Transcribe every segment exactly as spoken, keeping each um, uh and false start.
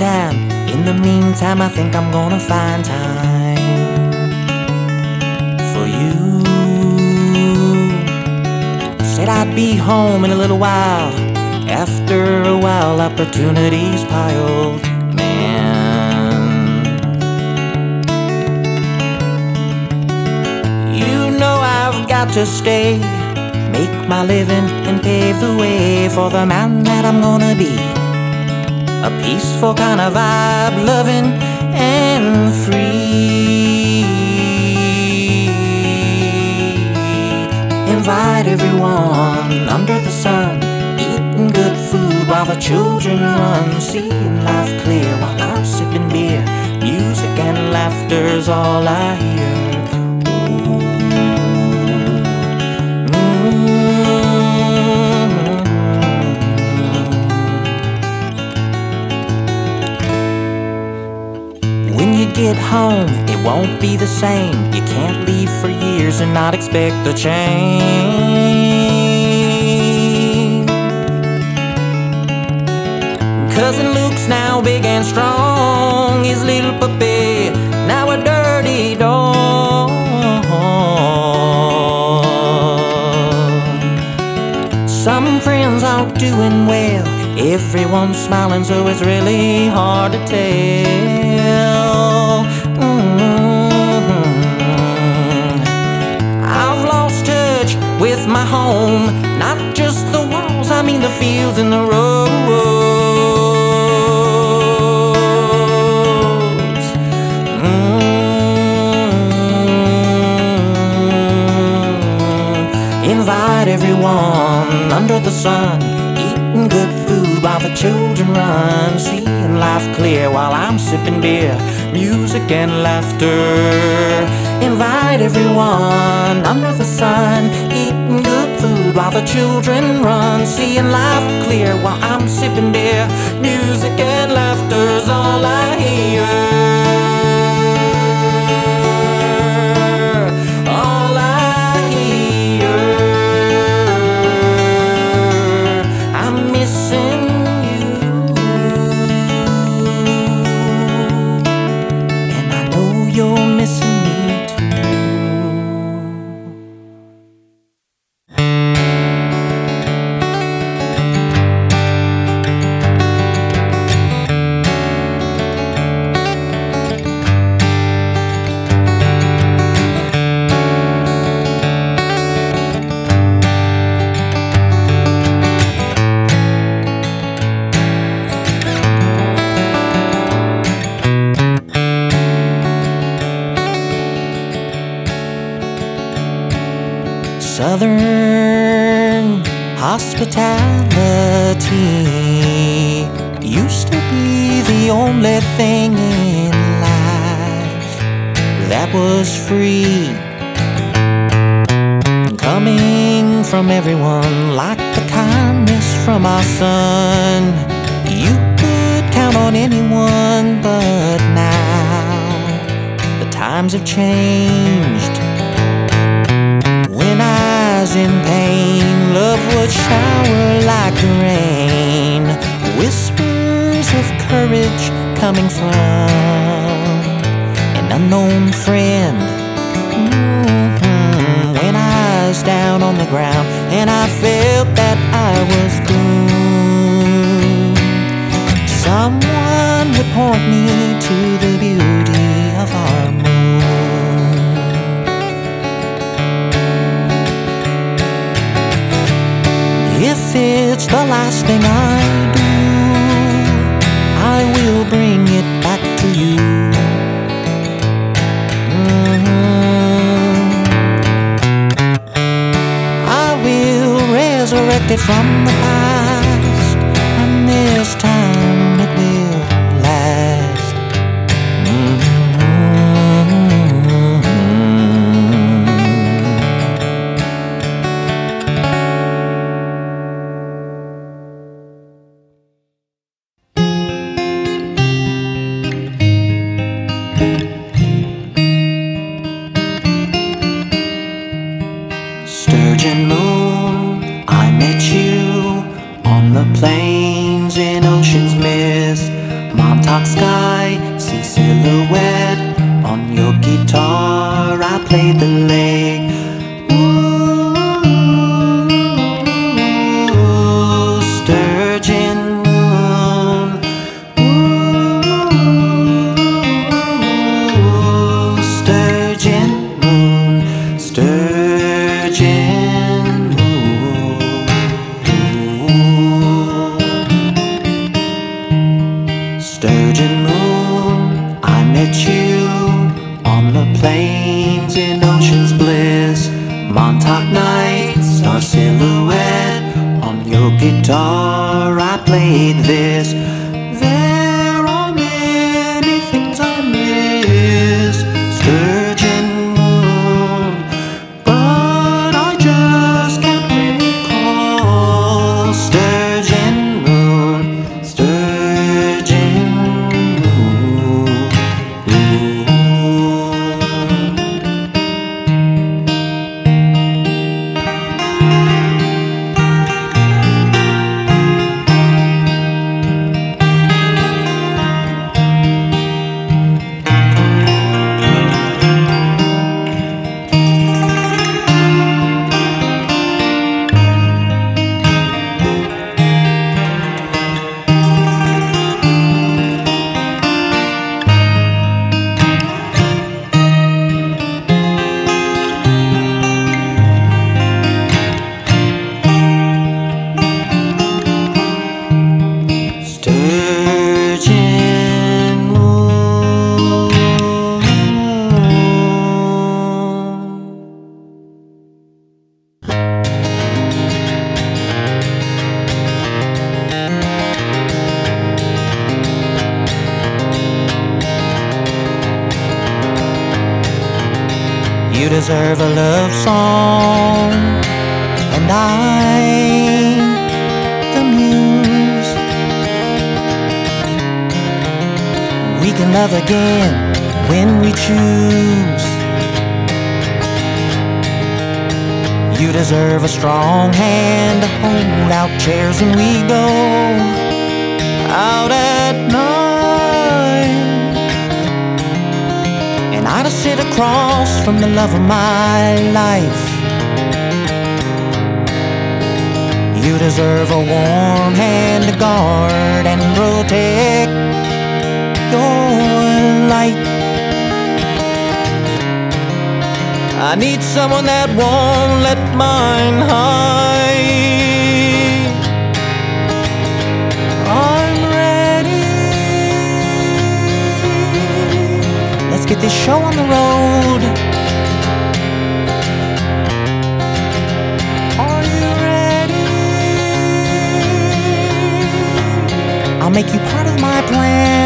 meantime, in the meantime, I think I'm gonna find time for you. Said I'd be home in a little while. After a while, opportunities piled, man. You know I've got to stay, make my living and pave the way for the man that I'm gonna be. A peaceful kind of vibe, loving and free. Invite everyone under the sun, eating good food while the children run, seeing life clear while I'm sipping beer. Music and laughter's all I hear. Get home, it won't be the same. You can't leave for years and not expect a change. Cousin Luke's now big and strong, his little puppy now a dirty dog. Some friends aren't doing well, everyone's smiling, so it's really hard to tell. With my home, not just the walls, I mean the fields and the roads. Mm-hmm. Invite everyone under the sun, eating good food while the children run, seeing life clear while I'm sipping beer, music and laughter. Invite everyone under the sun, eating good food while the children run, seeing life clear while I'm sipping beer. Music and laughter's all I hear. Southern hospitality used to be the only thing in life that was free, coming from everyone like the kindness from our sun. You could count on anyone, but now the times have changed. In pain, love would shower like rain, whispers of courage coming from an unknown friend. Mm-hmm. When I was down on the ground and I felt that I was doomed, someone would point me to the beauty of our moon. If it's the last thing I do, I will bring it back to you. Mm-hmm. I will resurrect it from the past, and this time it will last. Mm-hmm. guitar, I played the lake. Ooh, sturgeon, ooh, sturgeon, ooh, sturgeon. Sturgeon moon, I met you on the plains in ocean's bliss. Montauk night, star silhouette, on your guitar I played this. There are many things I miss, sturgeon moon, but I just can't recall. Sturgeon moon, sturgeon. You deserve a love song, and I'm the muse. We can love again when we choose. You deserve a strong hand to hold out chairs when we go out at night. And I just sit across from the love of my life. You deserve a warm hand to guard and protect your light. I need someone that won't let mine hide. I'm ready. Let's get this show on the road. Are you ready? I'll make you part of my plans.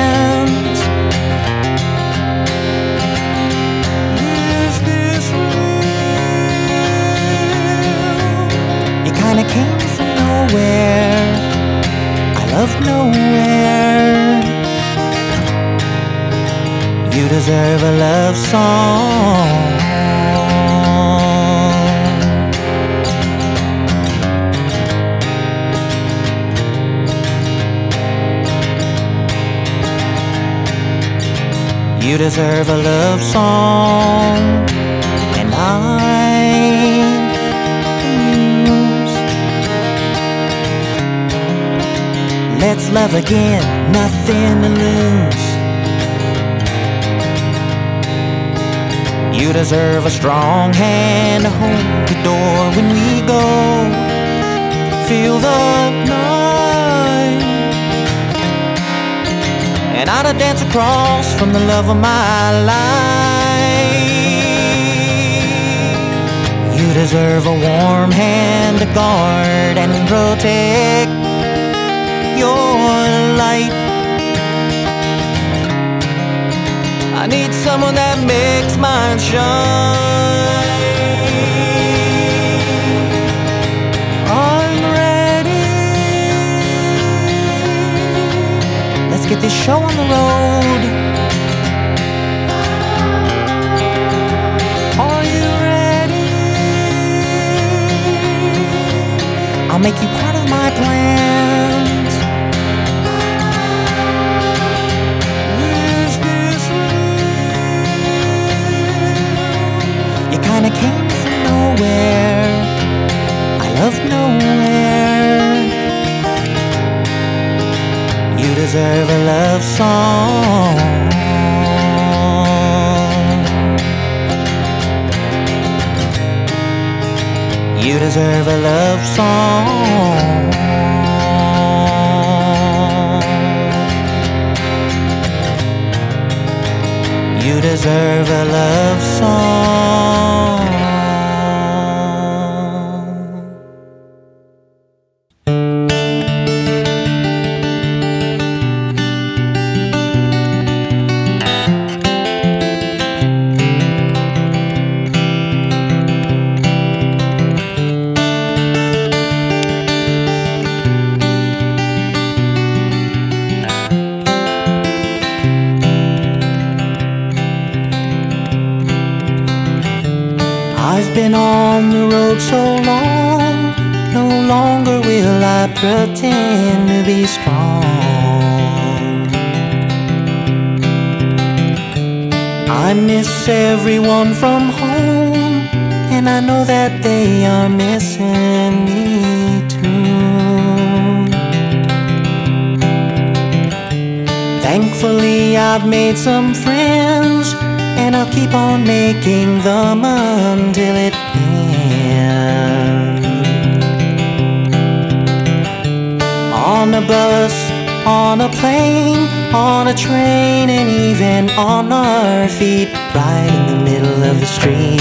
Is this real? It kinda came from nowhere. I love nowhere. You deserve a love song. You deserve a love song, and I'm amused. Let's love again, nothing to lose. You deserve a strong hand to hold the door when we go. Feel the night. And I'd a dance across from the love of my life. You deserve a warm hand to guard and protect your light. I need someone that makes mine shine. I'm ready. Let's get this show on the road. Are you ready? I'll make you part of my plan. and I came from nowhere. I love nowhere. You deserve a love song. You deserve a love song. You deserve a love song. So long, no longer will I pretend to be strong. I miss everyone from home, and I know that they are missing me too. Thankfully I've made some friends, and I'll keep on making them until it ends. On a bus, on a plane, on a train, and even on our feet, right in the middle of the street.